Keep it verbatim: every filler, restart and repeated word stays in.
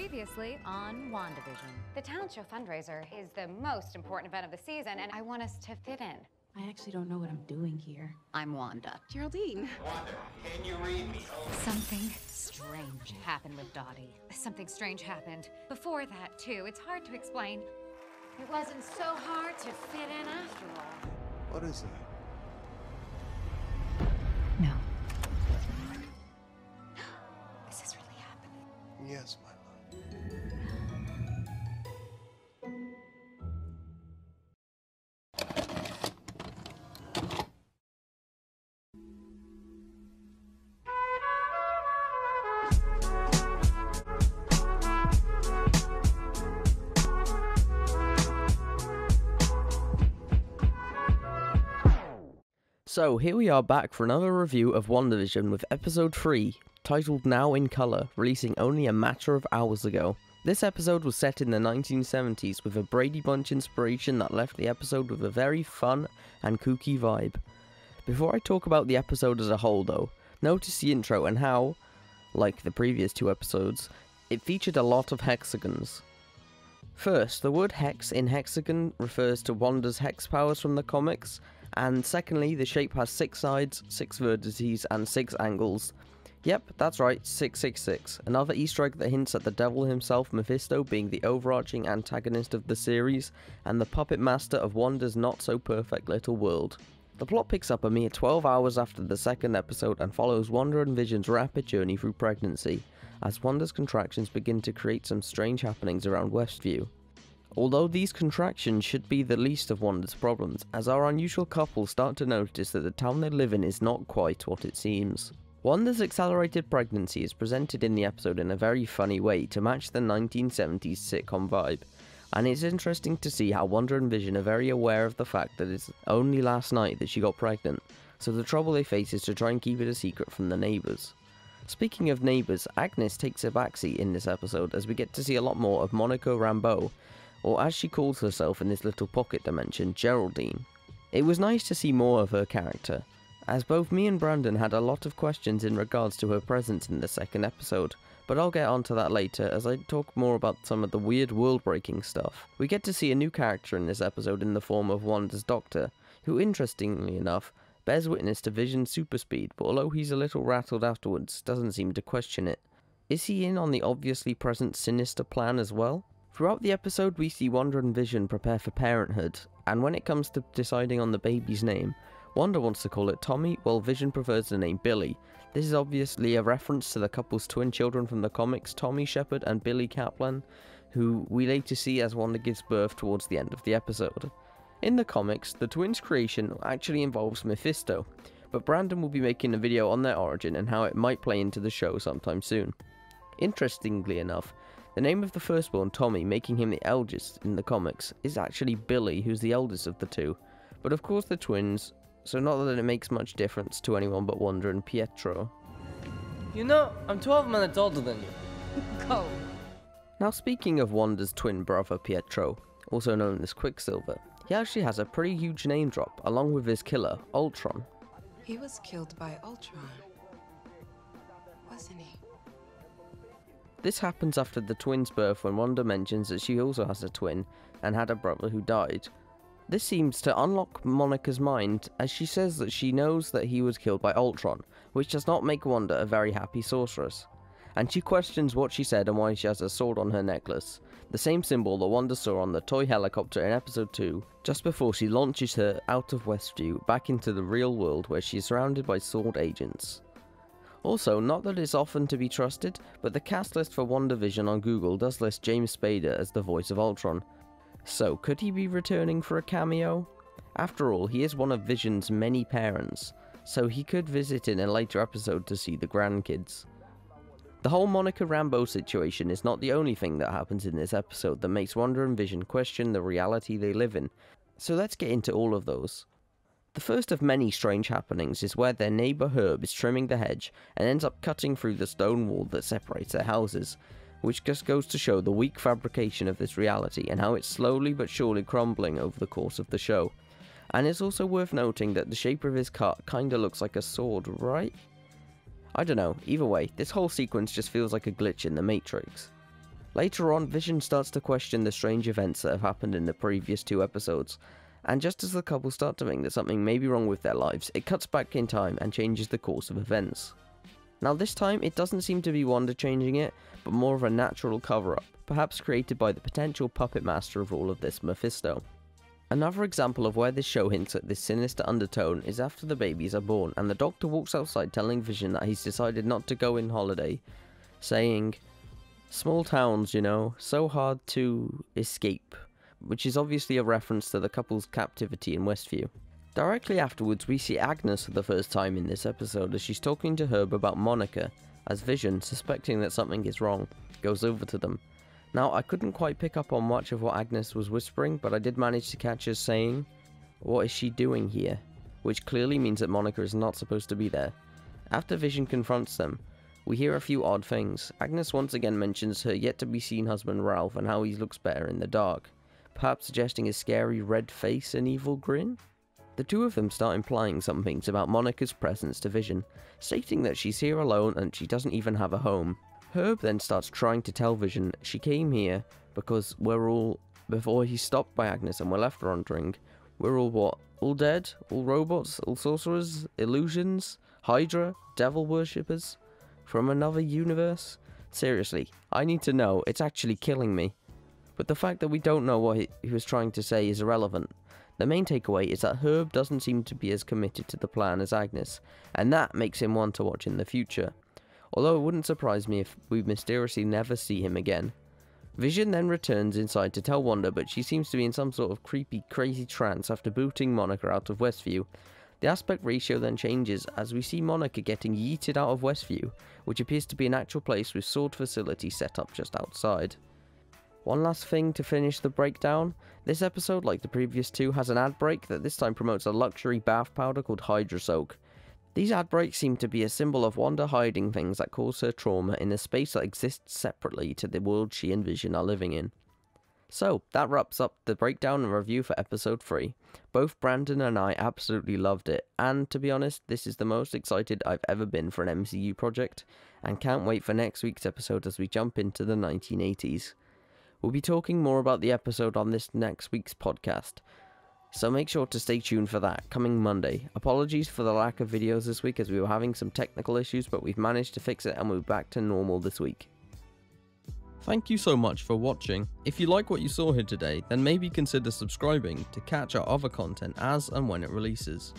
Previously on WandaVision. The talent show fundraiser is the most important event of the season, and I want us to fit in. I actually don't know what I'm doing here. I'm Wanda. Geraldine. Wanda, can you read me? Something strange happened with Dottie. Something strange happened. Before that, too. It's hard to explain. It wasn't so hard to fit in after all. What is that? No. This is really happening. Yes, my So here we are back for another review of WandaVision with episode three, titled Now in Colour, releasing only a matter of hours ago. This episode was set in the nineteen seventies with a Brady Bunch inspiration that left the episode with a very fun and kooky vibe. Before I talk about the episode as a whole though, notice the intro and how, like the previous two episodes, it featured a lot of hexagons. First, the word hex in hexagon refers to Wanda's hex powers from the comics, and secondly, the shape has six sides, six vertices, and six angles. Yep, that's right, six six six, another Easter egg that hints at the devil himself, Mephisto, being the overarching antagonist of the series, and the puppet master of Wanda's not-so-perfect little world. The plot picks up a mere twelve hours after the second episode and follows Wanda and Vision's rapid journey through pregnancy, as Wanda's contractions begin to create some strange happenings around Westview. Although these contractions should be the least of Wanda's problems, as our unusual couple start to notice that the town they live in is not quite what it seems. Wanda's accelerated pregnancy is presented in the episode in a very funny way to match the nineteen seventies sitcom vibe, and it's interesting to see how Wanda and Vision are very aware of the fact that it's only last night that she got pregnant, so the trouble they face is to try and keep it a secret from the neighbours. Speaking of neighbours, Agnes takes a backseat in this episode as we get to see a lot more of Monica Rambeau, or as she calls herself in this little pocket dimension, Geraldine. It was nice to see more of her character, as both me and Brandon had a lot of questions in regards to her presence in the second episode, but I'll get onto that later as I talk more about some of the weird world-breaking stuff. We get to see a new character in this episode in the form of Wanda's doctor, who interestingly enough, bears witness to Vision's superspeed, but although he's a little rattled afterwards, doesn't seem to question it. Is he in on the obviously present sinister plan as well? Throughout the episode we see Wanda and Vision prepare for parenthood, and when it comes to deciding on the baby's name, Wanda wants to call it Tommy, while Vision prefers the name Billy. This is obviously a reference to the couple's twin children from the comics, Tommy Shepard and Billy Kaplan, who we later see as Wanda gives birth towards the end of the episode. In the comics, the twins' creation actually involves Mephisto, but Brandon will be making a video on their origin and how it might play into the show sometime soon. Interestingly enough, the name of the firstborn, Tommy, making him the eldest in the comics, is actually Billy, who's the eldest of the two, but of course they're twins, so not that it makes much difference to anyone but Wanda and Pietro. You know, I'm twelve minutes older than you. Go! Now speaking of Wanda's twin brother Pietro, also known as Quicksilver, he actually has a pretty huge name drop, along with his killer, Ultron. He was killed by Ultron, wasn't he? This happens after the twins' birth when Wanda mentions that she also has a twin and had a brother who died. This seems to unlock Monica's mind as she says that she knows that he was killed by Ultron, which does not make Wanda a very happy sorceress. And she questions what she said and why she has a sword on her necklace, the same symbol that Wanda saw on the toy helicopter in episode two, just before she launches her out of Westview back into the real world where she is surrounded by SWORD agents. Also, not that it's often to be trusted, but the cast list for WandaVision on Google does list James Spader as the voice of Ultron. So, could he be returning for a cameo? After all, he is one of Vision's many parents, so he could visit in a later episode to see the grandkids. The whole Monica Rambeau situation is not the only thing that happens in this episode that makes Wanda and Vision question the reality they live in, so let's get into all of those. The first of many strange happenings is where their neighbour Herb is trimming the hedge and ends up cutting through the stone wall that separates their houses, which just goes to show the weak fabrication of this reality and how it's slowly but surely crumbling over the course of the show. And it's also worth noting that the shape of his cut kinda looks like a sword, right? I don't know, either way, this whole sequence just feels like a glitch in the Matrix. Later on, Vision starts to question the strange events that have happened in the previous two episodes, and just as the couple start to think that something may be wrong with their lives, it cuts back in time and changes the course of events. Now this time, it doesn't seem to be Wanda changing it, but more of a natural cover-up, perhaps created by the potential puppet master of all of this, Mephisto. Another example of where this show hints at this sinister undertone is after the babies are born, and the Doctor walks outside telling Vision that he's decided not to go in holiday, saying, "Small towns, you know, so hard to escape," which is obviously a reference to the couple's captivity in Westview. Directly afterwards, we see Agnes for the first time in this episode as she's talking to Herb about Monica, as Vision, suspecting that something is wrong, goes over to them. Now, I couldn't quite pick up on much of what Agnes was whispering, but I did manage to catch her saying, "What is she doing here?" which clearly means that Monica is not supposed to be there. After Vision confronts them, we hear a few odd things. Agnes once again mentions her yet-to-be-seen husband Ralph and how he looks better in the dark, perhaps suggesting his scary red face and evil grin? The two of them start implying some things about Monica's presence to Vision, stating that she's here alone and she doesn't even have a home. Herb then starts trying to tell Vision she came here because we're all, before he's stopped by Agnes and we're left wondering, we're all what? All dead? All robots? All sorcerers? Illusions? Hydra? Devil worshippers? From another universe? Seriously, I need to know, it's actually killing me. But the fact that we don't know what he, he was trying to say is irrelevant. The main takeaway is that Herb doesn't seem to be as committed to the plan as Agnes, and that makes him one to watch in the future. Although it wouldn't surprise me if we mysteriously never see him again. Vision then returns inside to tell Wanda, but she seems to be in some sort of creepy, crazy trance after booting Monica out of Westview. The aspect ratio then changes as we see Monica getting yeeted out of Westview, which appears to be an actual place with SWORD facility set up just outside. One last thing to finish the breakdown, this episode, like the previous two, has an ad break that this time promotes a luxury bath powder called Hydra Soak. These ad breaks seem to be a symbol of Wanda hiding things that cause her trauma in a space that exists separately to the world she and Vision are living in. So, that wraps up the breakdown and review for episode three. Both Brandon and I absolutely loved it, and to be honest, this is the most excited I've ever been for an M C U project, and can't wait for next week's episode as we jump into the nineteen eighties. We'll be talking more about the episode on this next week's podcast, so make sure to stay tuned for that, coming Monday. Apologies for the lack of videos this week as we were having some technical issues, but we've managed to fix it and we're back to normal this week. Thank you so much for watching. If you like what you saw here today, then maybe consider subscribing to catch our other content as and when it releases.